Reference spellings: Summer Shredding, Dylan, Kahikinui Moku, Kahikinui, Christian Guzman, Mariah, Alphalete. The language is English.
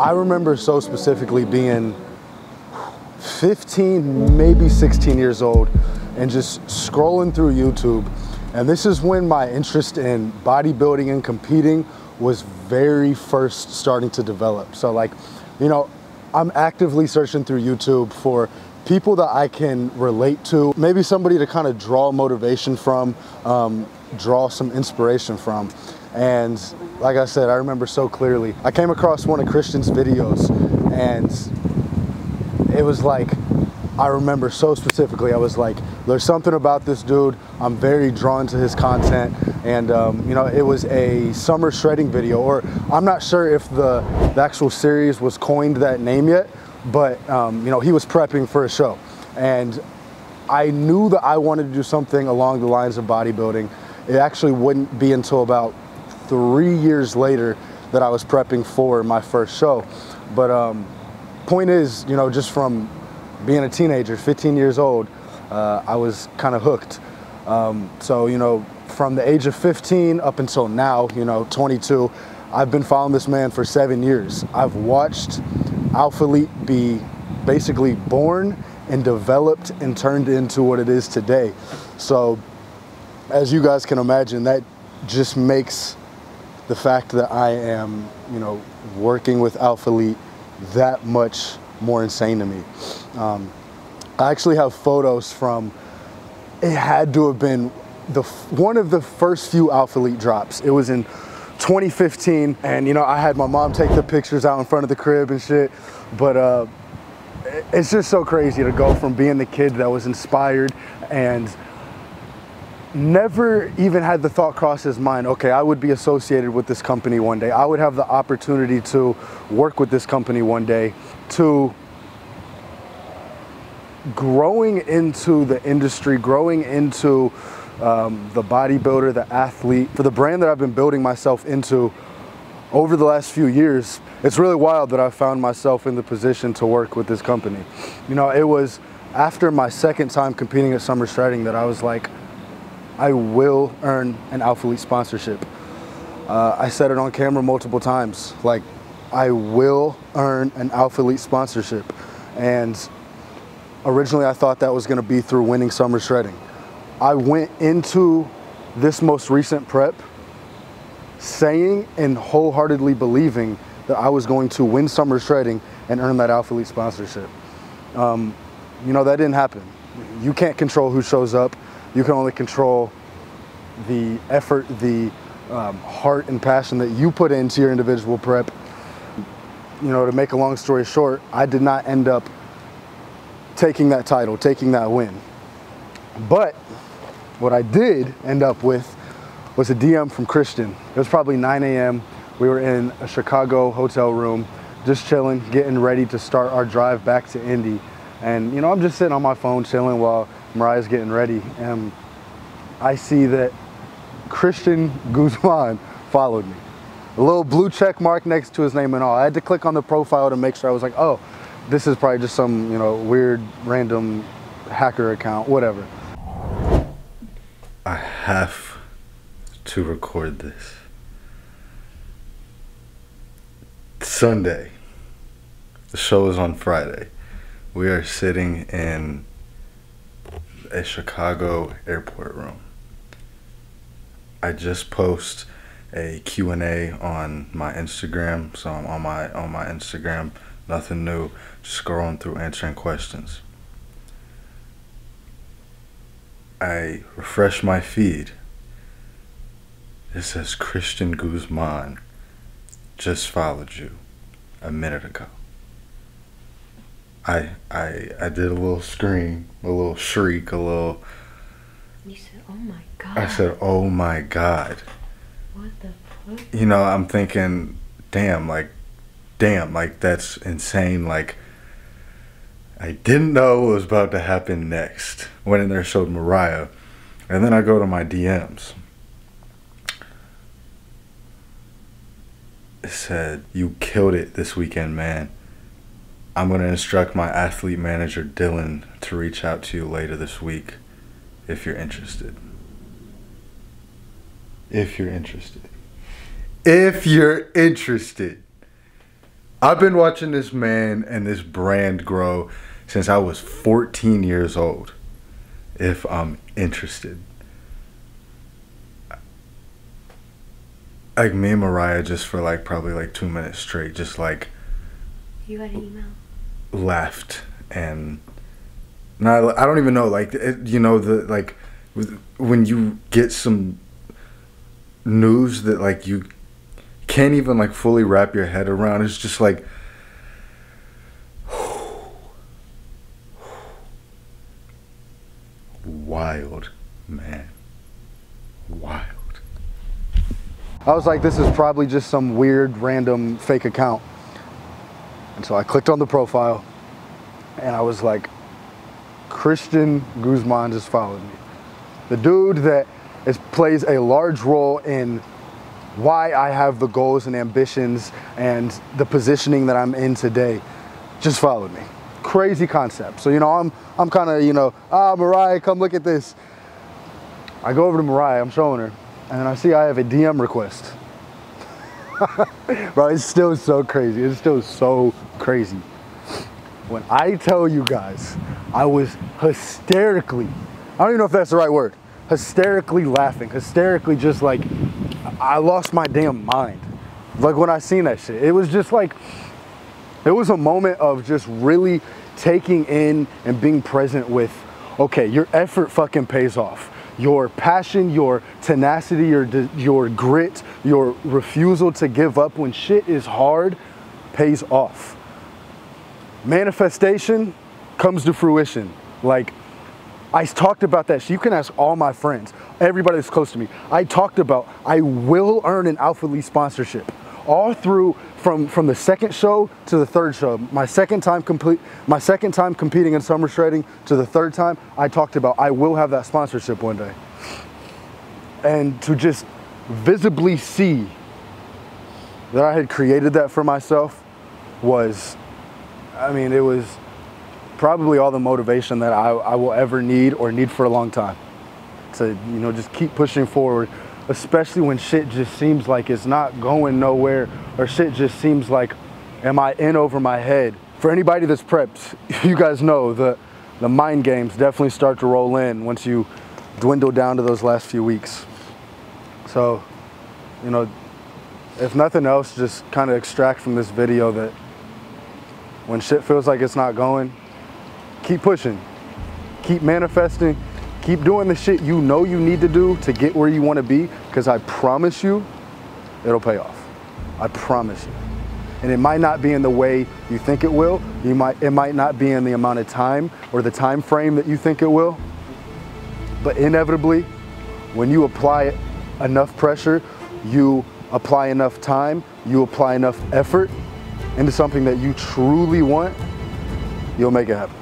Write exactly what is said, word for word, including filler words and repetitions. I remember so specifically being fifteen, maybe sixteen years old, and just scrolling through YouTube. And this is when my interest in bodybuilding and competing was very first starting to develop. So like, you know, I'm actively searching through YouTube for people that I can relate to, maybe somebody to kind of draw motivation from, um, draw some inspiration from. And like I said, I remember so clearly, I came across one of Christian's videos, and it was like, I remember so specifically, I was like, there's something about this dude, I'm very drawn to his content. And um, you know, it was a Summer Shredding video, or I'm not sure if the, the actual series was coined that name yet, but um, you know, he was prepping for a show. And I knew that I wanted to do something along the lines of bodybuilding. It actually wouldn't be until about three years later that I was prepping for my first show. But um, point is, you know, just from being a teenager, fifteen years old, uh, I was kind of hooked. Um, so, you know, from the age of fifteen up until now, you know, twenty-two, I've been following this man for seven years. I've watched Alphalete be basically born and developed and turned into what it is today. So, as you guys can imagine, that just makes the fact that I am, you know, working with Alphalete that much more insane to me. Um, I actually have photos from, it had to have been the one of the first few Alphalete drops. It was in twenty fifteen, and you know, I had my mom take the pictures out in front of the crib and shit. But uh, it's just so crazy to go from being the kid that was inspired and never even had the thought cross his mind, okay, I would be associated with this company one day, I would have the opportunity to work with this company one day, to growing into the industry, growing into um, the bodybuilder, the athlete, for the brand that I've been building myself into over the last few years. It's really wild that I found myself in the position to work with this company. You know, it was after my second time competing at Summer Shredding that I was like, I will earn an Alphalete sponsorship. Uh, I said it on camera multiple times, like, I will earn an Alphalete sponsorship. And originally I thought that was gonna be through winning Summer Shredding. I went into this most recent prep saying and wholeheartedly believing that I was going to win Summer Shredding and earn that Alphalete sponsorship. Um, you know, that didn't happen. You can't control who shows up. You can only control the effort, the um, heart and passion that you put into your individual prep. You know, to make a long story short, I did not end up taking that title, taking that win. But what I did end up with was a D M from Christian. It was probably nine A M We were in a Chicago hotel room, just chilling, getting ready to start our drive back to Indy. And, you know, I'm just sitting on my phone chilling while Mariah's getting ready, and I see that Christian Guzman followed me. A little blue check mark next to his name and all. I had to click on the profile to make sure. I was like, oh, this is probably just some, you know, weird random hacker account, whatever. I have to record this. Sunday. The show is on Friday. We are sitting in a Chicago airport room. I just post a Q and A on my Instagram, so I'm on my on my Instagram, nothing new, just scrolling through answering questions. I refresh my feed. It says Christian Guzman just followed you a minute ago. I, I I did a little scream, a little shriek, a little... You said, oh my God. I said, oh my God. What the fuck? You know, I'm thinking, damn, like, damn, like, that's insane. Like, I didn't know what was about to happen next. Went in there, showed Mariah. And then I go to my D Ms. It said, you killed it this weekend, man. I'm going to instruct my athlete manager, Dylan, to reach out to you later this week if you're interested. If you're interested. If you're interested. I've been watching this man and this brand grow since I was fourteen years old. If I'm interested. Like me and Mariah just for like probably like two minutes straight just like. You got an email? Left and. Now I don't even know like it, you know the like when you get some news that like you can't even like fully wrap your head around, it's just like wild, man, wild. I was like, this is probably just some weird random fake account, and so I clicked on the profile and I was like, Christian Guzman just followed me. The dude that is, plays a large role in why I have the goals and ambitions and the positioning that I'm in today just followed me. Crazy concept. So, you know, I'm, I'm kind of, you know, ah, Mariah, come look at this. I go over to Mariah, I'm showing her, and then I see I have a D M request. Bro, it's still so crazy. It's still so crazy. When I tell you guys, I was hysterically, I don't even know if that's the right word, hysterically laughing, hysterically just like, I lost my damn mind. Like when I seen that shit, it was just like, it was a moment of just really taking in and being present with, okay, your effort fucking pays off. Your passion, your tenacity, your, your grit, your refusal to give up when shit is hard pays off. Manifestation comes to fruition. Like I talked about that. You can ask all my friends, everybody that's close to me. I talked about I will earn an Alphalete sponsorship all through from from the second show to the third show. My second time complete, my second time competing in Summer Shredding to the third time. I talked about I will have that sponsorship one day, and to just visibly see that I had created that for myself was. I mean, it was probably all the motivation that I, I will ever need or need for a long time to, you know, just keep pushing forward, especially when shit just seems like it's not going nowhere or shit just seems like, am I in over my head? For anybody that's prepped, you guys know the, the mind games definitely start to roll in once you dwindle down to those last few weeks. So, you know, if nothing else, just kind of extract from this video that when shit feels like it's not going, keep pushing, keep manifesting, keep doing the shit you know you need to do to get where you want to be, because I promise you, it'll pay off. I promise you. And it might not be in the way you think it will. You might, it might not be in the amount of time or the time frame that you think it will. But inevitably, when you apply enough pressure, you apply enough time, you apply enough effort, into something that you truly want, you'll make it happen.